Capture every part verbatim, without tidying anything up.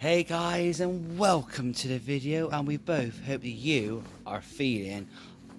Hey guys, and welcome to the video, and we both hope that you are feeling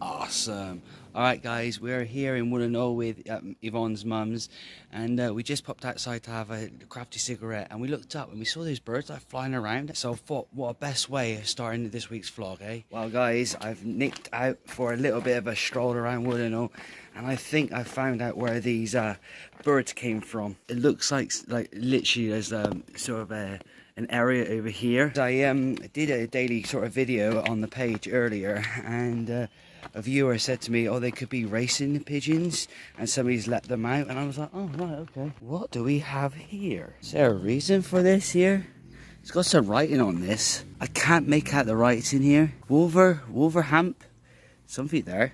awesome. Alright guys, we're here in Woodenall with um, Yvonne's mums, and uh, we just popped outside to have a crafty cigarette, and we looked up and we saw those birds like flying around, so I thought what a best way of starting this week's vlog, eh? Well guys, I've nicked out for a little bit of a stroll around Woodenall, and I think I found out where these uh, birds came from. It looks like, like literally there's um, sort of a an area over here. I um, did a daily sort of video on the page earlier, and uh, a viewer said to me, oh, they could be racing pigeons and somebody's let them out, and I was like, oh right, okay, what do we have here? Is there a reason for this here? It's got some writing on this. I can't make out the writing in here. Wolver, Wolverhampton, something there.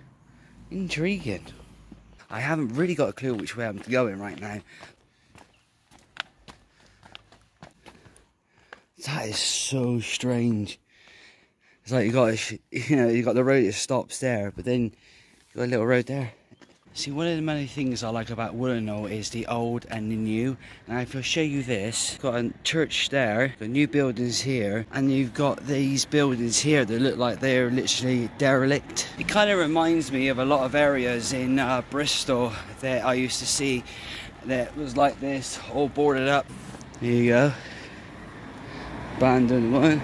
Intriguing. I haven't really got a clue which way I'm going right now. That is so strange. It's like you got, a, you know, you got the road that stops there, but then you got a little road there. See, one of the many things I like about Willenhall is the old and the new. Now, if I show you this, you've got a church there, got new buildings here, and you've got these buildings here that look like they're literally derelict. It kind of reminds me of a lot of areas in uh, Bristol that I used to see that was like this, all boarded up. Here you go. Abandoned one.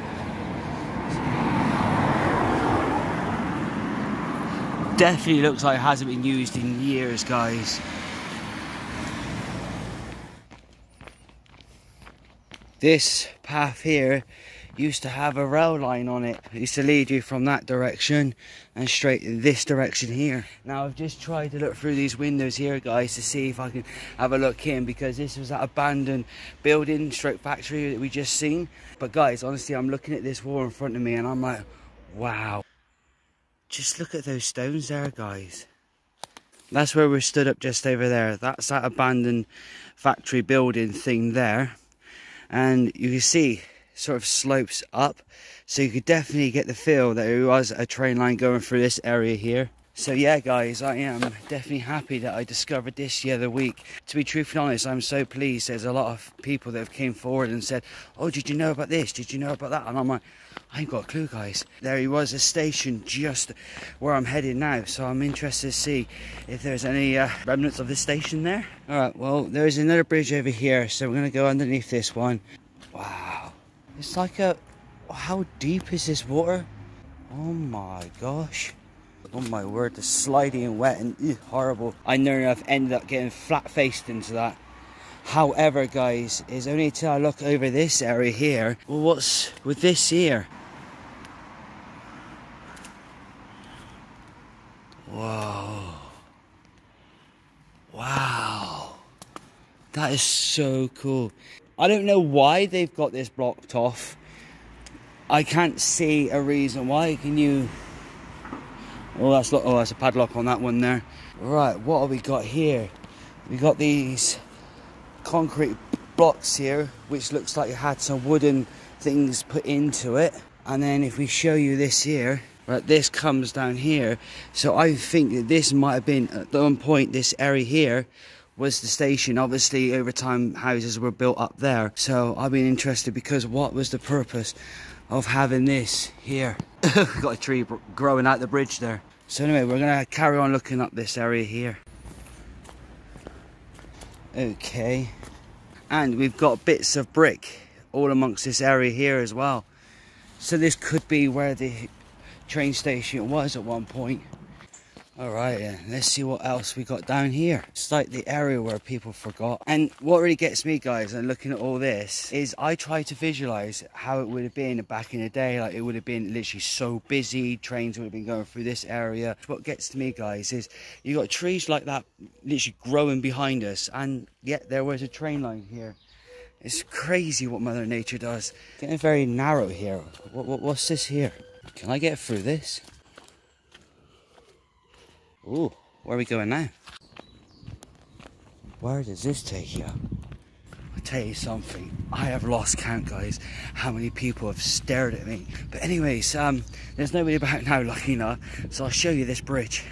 Definitely looks like it hasn't been used in years, guys. This path here used to have a rail line on it. It used to lead you from that direction and straight in this direction here. Now I've just tried to look through these windows here, guys, to see if I can have a look in, because this was that abandoned building stroke factory that we just seen. But guys, honestly, I'm looking at this wall in front of me and I'm like, wow, just look at those stones there, guys. That's where we stood up, just over there. That's that abandoned factory building thing there, and you can see sort of slopes up, so you could definitely get the feel that there was a train line going through this area here. So yeah guys, I am definitely happy that I discovered this the other week. To be truthfully honest, I'm so pleased. There's a lot of people that have came forward and said, oh, did you know about this, did you know about that, and I'm like, I ain't got a clue, guys. There was a station just where I'm headed now, so I'm interested to see if there's any uh, remnants of this station there. Alright, well, there's another bridge over here, so we're going to go underneath this one. Wow. It's like a... how deep is this water? Oh my gosh. Oh my word, the sliding and wet and ugh, horrible. I near enough ended up getting flat-faced into that. However, guys, it's only until I look over this area here. Well, what's with this here? Whoa. Wow. That is so cool. I don't know why they've got this blocked off. I can't see a reason why. Can you? Oh, that's lo oh, that's a padlock on that one there. Right, what have we got here? We got these concrete blocks here, which looks like it had some wooden things put into it. And then if we show you this here, right, this comes down here. So I think that this might have been at one point this area here was the station. Obviously over time houses were built up there, so I've been interested, because what was the purpose of having this here? We've got a tree growing out the bridge there. So anyway, we're gonna carry on looking up this area here. Okay, and we've got bits of brick all amongst this area here as well, so this could be where the train station was at one point. Alright, yeah. Let's see what else we got down here. It's like the area where people forgot. And what really gets me, guys, and looking at all this, is I try to visualise how it would have been back in the day. Like, it would have been literally so busy, trains would have been going through this area. What gets to me, guys, is you got trees like that literally growing behind us, and yet there was a train line here. It's crazy what Mother Nature does. Getting very narrow here. What, what, what's this here? Can I get through this? Ooh, where are we going now? Where does this take you? I'll tell you something, I have lost count, guys, how many people have stared at me. But anyways, um, there's nobody about now, lucky enough, so I'll show you this bridge.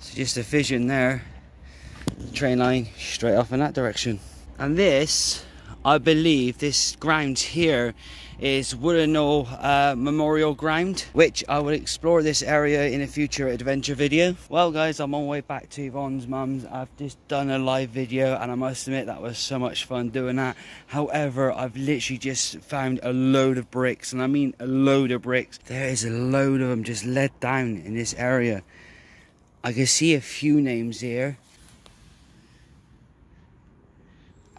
So Just a vision there. Train line straight off in that direction. And this, I believe this ground here is Woodenall uh, Memorial Ground, which I will explore this area in a future adventure video. Well guys, I'm on my way back to Yvonne's mum's. I've just done a live video and I must admit that was so much fun doing that. However, I've literally just found a load of bricks, and I mean a load of bricks. There is a load of them just let down in this area. I can see a few names here.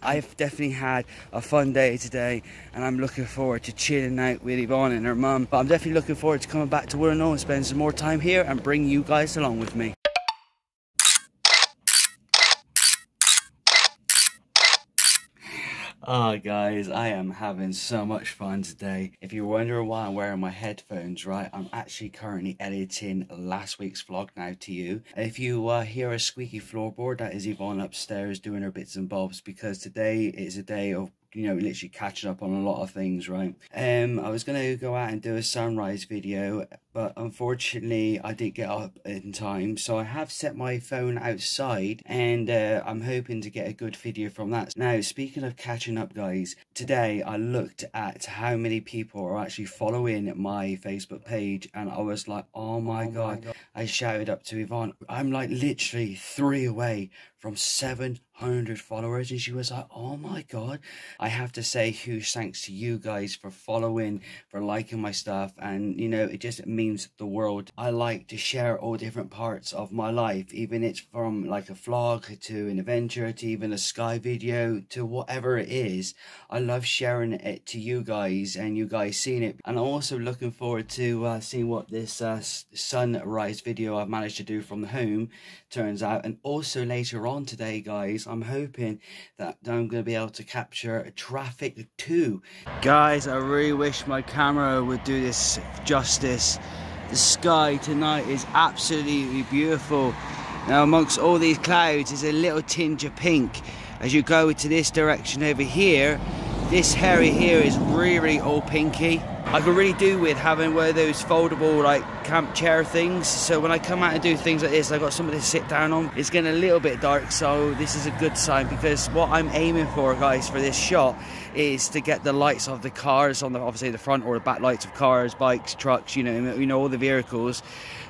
I've definitely had a fun day today, and I'm looking forward to chilling out with Yvonne and her mum. But I'm definitely looking forward to coming back to Willenhall and spending some more time here and bring you guys along with me. Oh guys, I am having so much fun today. If you're wondering why I'm wearing my headphones, right, I'm actually currently editing last week's vlog now to you. If you uh, hear a squeaky floorboard, that is Yvonne upstairs doing her bits and bobs, because today is a day of, you know, literally catching up on a lot of things, right? Um, I was going to go out and do a sunrise video, but unfortunately I didn't get up in time. So I have set my phone outside, and uh, I'm hoping to get a good video from that. Now, speaking of catching up, guys, today I looked at how many people are actually following my Facebook page, and I was like, oh my, oh God. my God. I shouted up to Yvonne, I'm like literally three away from seven hundred followers, and she was like, oh my God. I have to say huge thanks to you guys for following, for liking my stuff, and you know, it just means the world. I like to share all different parts of my life, even it's from like a vlog to an adventure to even a sky video to whatever it is. I love sharing it to you guys and you guys seeing it, and I'm also looking forward to uh, seeing what this uh, sunrise video I've managed to do from the home turns out. And also later on today, guys, I'm hoping that I'm going to be able to capture traffic too. Guys, I really wish my camera would do this justice. The sky tonight is absolutely beautiful. Now, amongst all these clouds is a little tinge of pink. As you go to this direction over here, this area here is really, really all pinky. I could really do with having one of those foldable like camp chair things, so when I come out and do things like this, I've got something to sit down on. It's getting a little bit dark, so this is a good sign, because what I'm aiming for, guys, for this shot is to get the lights of the cars on the, obviously the front or the back lights of cars, bikes, trucks, you know, you know all the vehicles,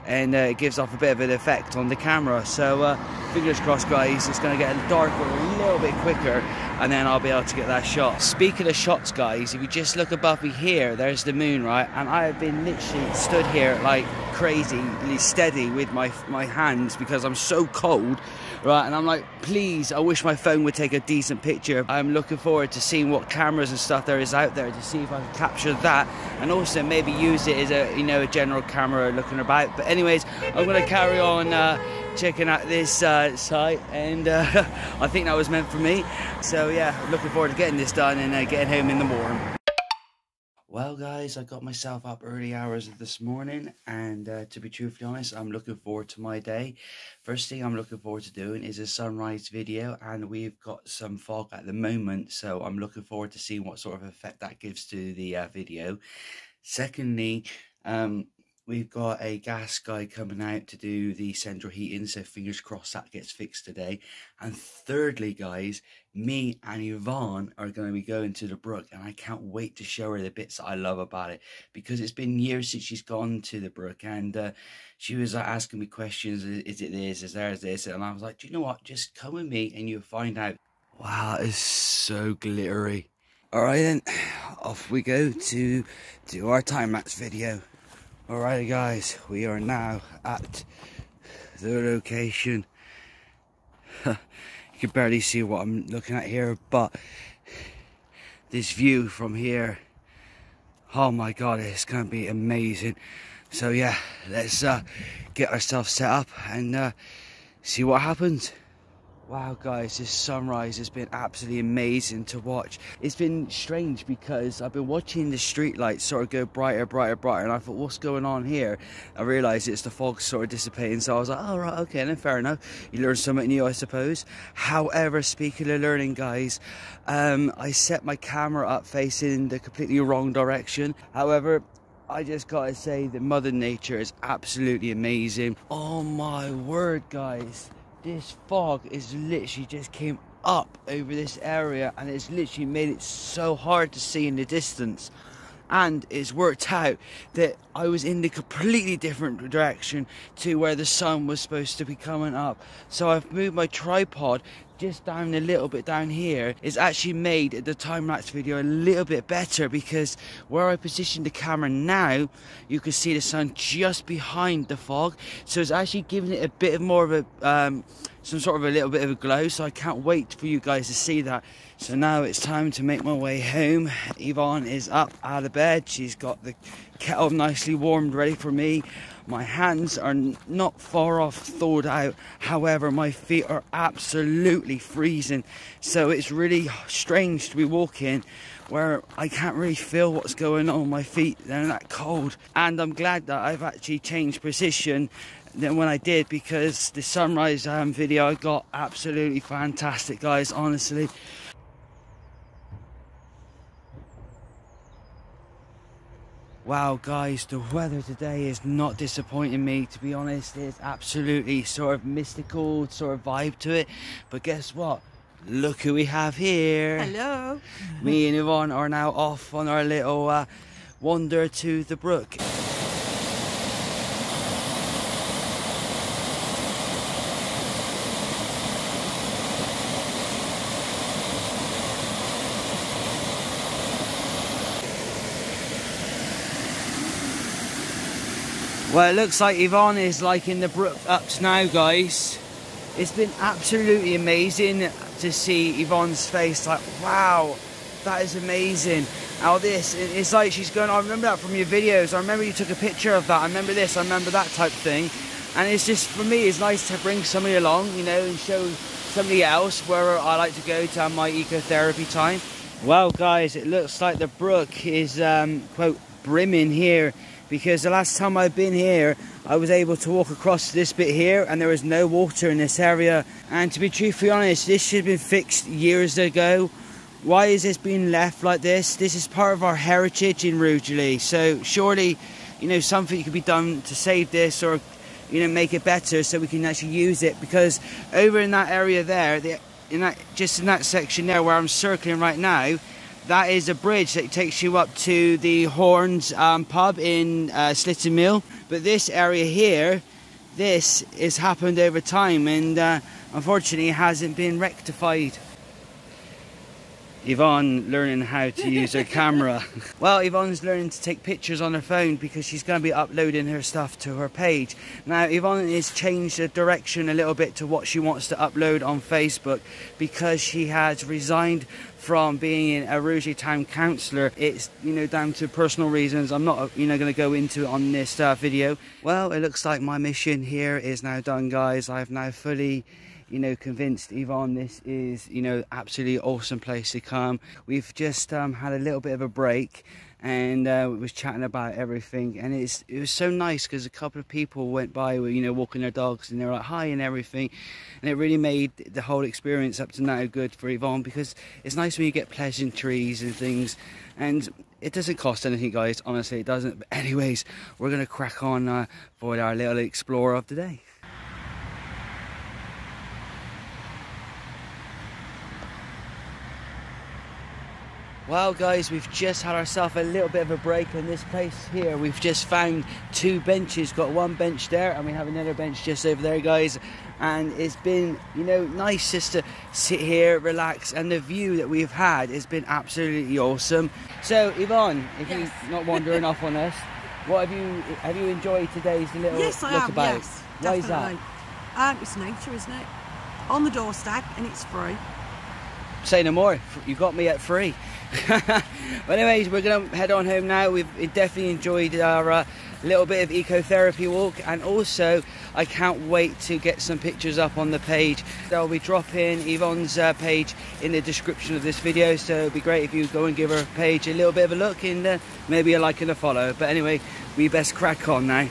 and uh, it gives off a bit of an effect on the camera. So uh, fingers crossed, guys, it's going to get darker a little bit quicker, and then I'll be able to get that shot. Speaking of shots, guys, if you just look above me here, there's the moon, right? And I have been literally stood here like crazily steady with my my hands because I'm so cold, right? And I'm like, please, I wish my phone would take a decent picture. I'm looking forward to seeing what cameras and stuff there is out there to see if I can capture that, and also maybe use it as a, you know, a general camera looking about. But anyways, I'm gonna carry on uh, checking out this uh, site, and uh, I think that was meant for me. So yeah, looking forward to getting this done and uh, getting home in the morning. Well guys, I got myself up early hours of this morning, and uh, to be truthfully honest, I'm looking forward to my day. First thing I'm looking forward to doing is a sunrise video, and we've got some fog at the moment, so I'm looking forward to seeing what sort of effect that gives to the uh, video. Secondly, um, we've got a gas guy coming out to do the central heating, so fingers crossed that gets fixed today. And thirdly, guys, me and Yvonne are going to be going to the brook, and I can't wait to show her the bits that I love about it, because it's been years since she's gone to the brook, and uh, she was uh, asking me questions, is it this, is there this, and I was like, do you know what, just come with me and you'll find out. Wow, it's so glittery. Alright then, off we go to do our time lapse video. Alright guys, we are now at the location. You can barely see what I'm looking at here, but this view from here, oh my God, it's going to be amazing. So yeah, let's uh, get ourselves set up and uh, see what happens. Wow guys, this sunrise has been absolutely amazing to watch. It's been strange because I've been watching the street lights sort of go brighter, brighter, brighter, and I thought, what's going on here? I realised it's the fog sort of dissipating, so I was like, oh right, okay then, fair enough. You learn something new, I suppose. However, speaking of learning, guys, um, I set my camera up facing the completely wrong direction. However, I just gotta say that Mother Nature is absolutely amazing. Oh my word, guys. This fog is literally just came up over this area and it's literally made it so hard to see in the distance. And it's worked out that I was in the completely different direction to where the sun was supposed to be coming up. So I've moved my tripod just down a little bit down here. It's actually made the time-lapse video a little bit better because where I positioned the camera now, you can see the sun just behind the fog. So it's actually giving it a bit more of a, um, some sort of a little bit of a glow. So I can't wait for you guys to see that. So now it's time to make my way home. Yvonne is up out of bed. She's got the kettle nicely warmed, ready for me. My hands are not far off thawed out. However, my feet are absolutely freezing. So it's really strange to be walking where I can't really feel what's going on with my feet. They're that cold. And I'm glad that I've actually changed position than when I did, because the sunrise um, video I got absolutely fantastic, guys, honestly. Wow, guys, the weather today is not disappointing me, to be honest. It's absolutely sort of mystical sort of vibe to it. But guess what? Look who we have here. Hello. Me and Yvonne are now off on our little uh, wander to the brook. Well, it looks like Yvonne is liking the brook ups now, guys. It's been absolutely amazing to see Yvonne's face, like, wow, that is amazing. Now this, it's like she's going, I remember that from your videos. I remember you took a picture of that. I remember this, I remember that type thing. And it's just, for me, it's nice to bring somebody along, you know, and show somebody else where I like to go to have my eco-therapy time. Well, guys, it looks like the brook is, um, quote, brimming here. Because the last time I've been here, I was able to walk across this bit here and there was no water in this area. And to be truthfully honest, this should have been fixed years ago. Why is this being left like this? This is part of our heritage in Rugeley. So surely, you know, something could be done to save this or, you know, make it better so we can actually use it. Because over in that area there, the, in that, just in that section there where I'm circling right now, that is a bridge that takes you up to the Horns um, pub in uh, Slitten Mill. But this area here, this has happened over time and uh, unfortunately hasn't been rectified. Yvonne learning how to use her camera. Well, Yvonne's learning to take pictures on her phone because she's going to be uploading her stuff to her page. Now, Yvonne has changed the direction a little bit to what she wants to upload on Facebook because she has resigned from being a Rugeley Town Councillor. It's, you know, down to personal reasons. I'm not, you know, going to go into it on this uh, video. Well, it looks like my mission here is now done, guys. I've now fully, you know, convinced Yvonne this is, you know, absolutely awesome place to come. We've just um, had a little bit of a break and uh, we was chatting about everything, and it's it was so nice because a couple of people went by, you know, walking their dogs, and they were like hi and everything, and it really made the whole experience up to now good for Yvonne, because it's nice when you get pleasantries and things, and it doesn't cost anything, guys, honestly it doesn't. But anyways, we're gonna crack on uh, for our little explorer of the day. Well, guys, we've just had ourselves a little bit of a break in this place here. We've just found two benches, got one bench there and we have another bench just over there, guys. And it's been, you know, nice just to sit here, relax, and the view that we've had has been absolutely awesome. So, Yvonne, if yes. you're not wandering off on us, what have you have you enjoyed today's little yes, look am, about? Yes, I am, yes, definitely. Why is that? Um, it's nature, isn't it? On the doorstep, and it's free. Say no more, you got me at free. But anyways, we're gonna head on home now. We've definitely enjoyed our uh, little bit of eco-therapy walk, and also I can't wait to get some pictures up on the page. I'll be dropping Yvonne's uh, page in the description of this video, so it'd be great if you go and give her page a little bit of a look and uh, maybe a like and a follow. But anyway, we best crack on now.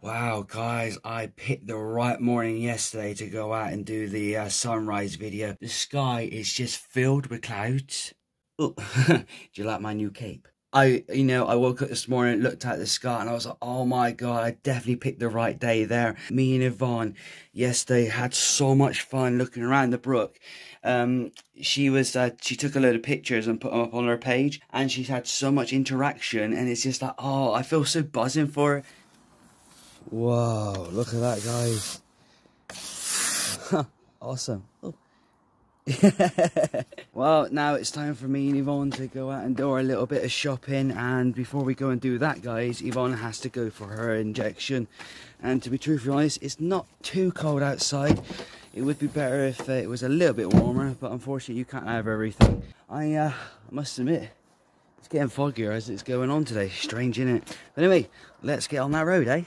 Wow, guys, I picked the right morning yesterday to go out and do the uh, sunrise video. The sky is just filled with clouds. Oh, do you like my new cape? I, you know, I woke up this morning and looked at the sky and I was like, oh my God, I definitely picked the right day there. Me and Yvonne yesterday had so much fun looking around the brook. Um, she was, uh, she took a load of pictures and put them up on her page, and she's had so much interaction, and it's just like, oh, I feel so buzzing for her. Whoa, look at that, guys. Awesome. Oh. Well, now it's time for me and Yvonne to go out and do our little bit of shopping, and before we go and do that, guys, Yvonne has to go for her injection. And to be truthfully honest, it's not too cold outside. It would be better if it was a little bit warmer, but unfortunately you can't have everything. I uh, must admit, it's getting foggier as it's going on today. Strange, isn't it? But anyway, let's get on that road, eh?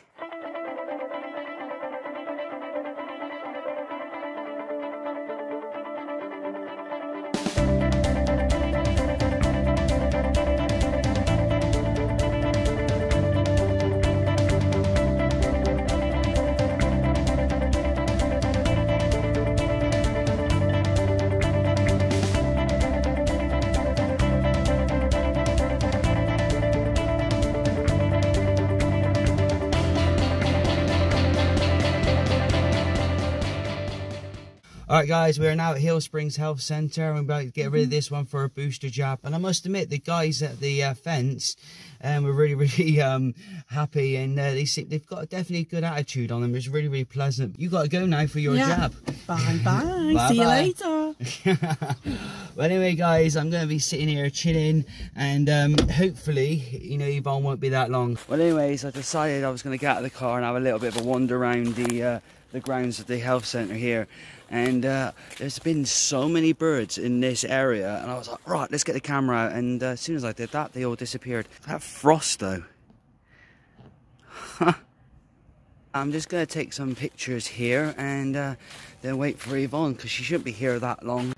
Alright guys, we are now at Hill Springs Health Center, and we're about to get rid of this one for a booster jab. And I must admit, the guys at the uh, fence um, were really, really um, happy, and uh, they seem, they've got a definitely good attitude on them. It's really, really pleasant. You got to go now for your yeah. jab. Bye bye. Bye see bye. You later. Well, anyway guys, I'm going to be sitting here chilling, and um, hopefully, you know, Yvonne won't be that long. Well anyways, I decided I was going to get out of the car and have a little bit of a wander around the... Uh, the grounds of the health center here, and uh, there's been so many birds in this area, and I was like, right, let's get the camera out, and uh, as soon as I did that, they all disappeared. That frost though. I'm just gonna take some pictures here and uh, then wait for Yvonne, because she shouldn't be here that long.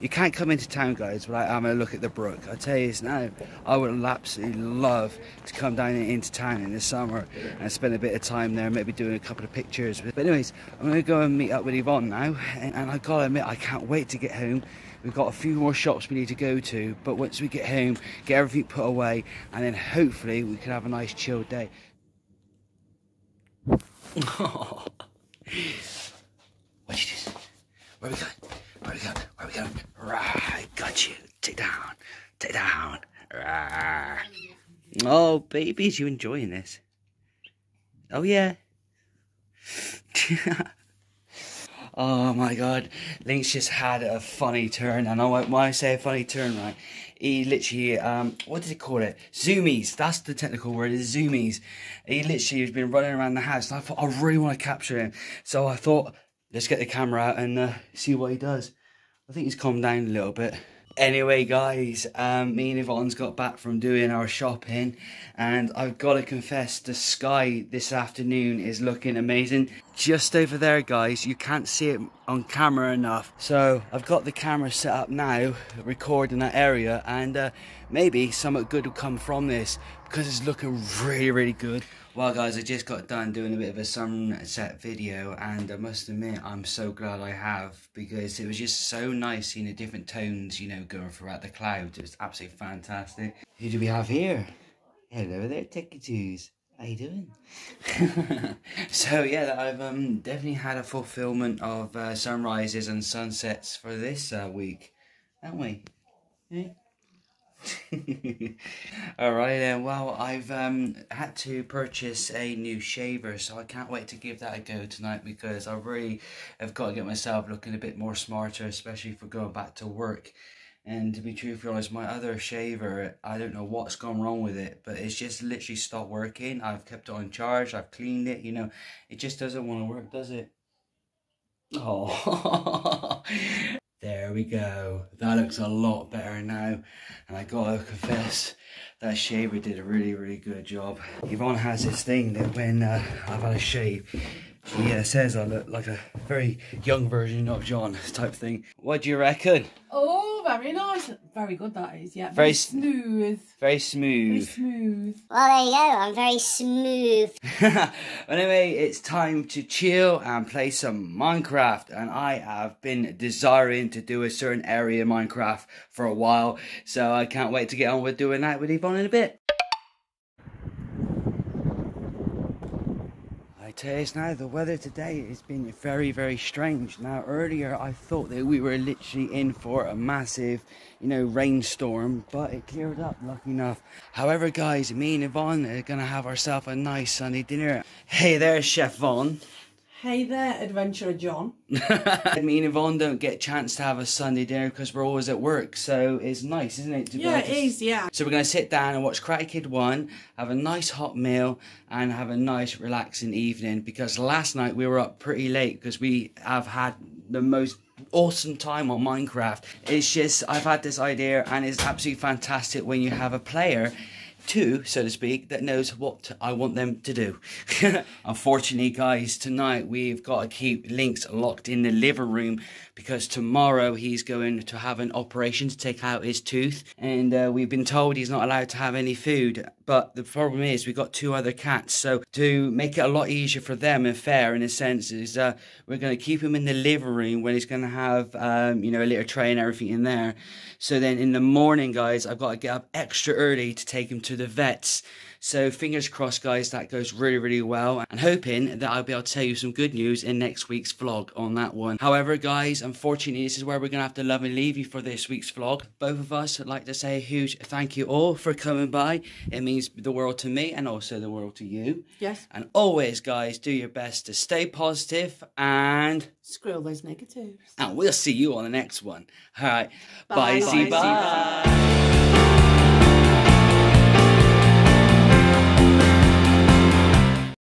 You can't come into town, guys, without having a look at the brook. I tell you this now, I would absolutely love to come down into town in the summer and spend a bit of time there, maybe doing a couple of pictures. But anyways, I'm going to go and meet up with Yvonne now. And, and I've got to admit, I can't wait to get home. We've got a few more shops we need to go to. But once we get home, get everything put away, and then hopefully we can have a nice, chilled day. Oh. What you do? Where are we going? Where are we going? Where are we going? Right, got you. Take down. Take down. Rah. Oh, babies, you enjoying this? Oh, yeah. Oh, my God. Link's just had a funny turn. And I won't, when I say a funny turn, right, he literally, um, what did he call it? Zoomies. That's the technical word, is zoomies. He literally has been running around the house. And I thought, I really want to capture him. So I thought... let's get the camera out and uh, see what he does. I think he's calmed down a little bit. Anyway, guys, um, me and Yvonne's got back from doing our shopping, and I've got to confess, the sky this afternoon is looking amazing. Just over there, guys, you can't see it on camera enough. So I've got the camera set up now, recording that area, and uh, maybe something good will come from this, because it's looking really, really good. Well guys, I just got done doing a bit of a sunset video, and I must admit, I'm so glad I have, because it was just so nice seeing the different tones, you know, going throughout the clouds. It was absolutely fantastic. Who do we have here? Hello there, Techie-toos. How you doing? So yeah, I've um, definitely had a fulfillment of uh, sunrises and sunsets for this uh, week, haven't we? Yeah. Alright then, well, I've um, had to purchase a new shaver, so I can't wait to give that a go tonight, because I really have got to get myself looking a bit more smarter, especially for going back to work. And to be truthfully honest, my other shaver, I don't know what's gone wrong with it, but it's just literally stopped working. I've kept it on charge, I've cleaned it, you know, it just doesn't want to work, does it? Oh. There we go. That looks a lot better now. And I gotta confess, that shaver did a really, really good job. Yvonne has this thing that when uh, I've had a shave, she uh, says I look like a very young version of John type thing. What do you reckon? Oh, very nice. Very good, that is, yeah. Very, very smooth. Very smooth. Very smooth. Well, there you go. I'm very smooth. Anyway, it's time to chill and play some Minecraft. And I have been desiring to do a certain area in Minecraft for a while. So I can't wait to get on with doing that with Yvonne in a bit. Now the weather today has been very very strange. Now earlier I thought that we were literally in for a massive, you know, rainstorm, but it cleared up, lucky enough. However guys, me and Yvonne are gonna have ourselves a nice sunny dinner. Hey there, Chef Yvonne. Hey there, Adventurer John. Me and Yvonne don't get a chance to have a Sunday dinner because we're always at work, so it's nice, isn't it? To yeah, be it is, yeah. So we're going to sit down and watch Cracker Kid one, have a nice hot meal, and have a nice relaxing evening, because last night we were up pretty late because we have had the most awesome time on Minecraft. It's just, I've had this idea, and it's absolutely fantastic when you have a player two, so to speak, that knows what I want them to do. Unfortunately, guys, tonight we've got to keep Lynx locked in the living room because tomorrow he's going to have an operation to take out his tooth, and uh, we've been told he's not allowed to have any food. But the problem is we've got two other cats, so to make it a lot easier for them and fair in a sense is uh, we're going to keep him in the living room when he's going to have um, you know, a little tray and everything in there. So then in the morning, guys, I've got to get up extra early to take him to the vets. So fingers crossed, guys, that goes really really well, and hoping that I'll be able to tell you some good news in next week's vlog on that one. However guys, unfortunately this is where we're gonna have to love and leave you for this week's vlog. Both of us would like to say a huge thank you all for coming by. It means the world to me and also the world to you. Yes, and always guys, do your best to stay positive and screw all those negatives, and we'll see you on the next one. All right, bye, bye, bye, see, bye. Bye.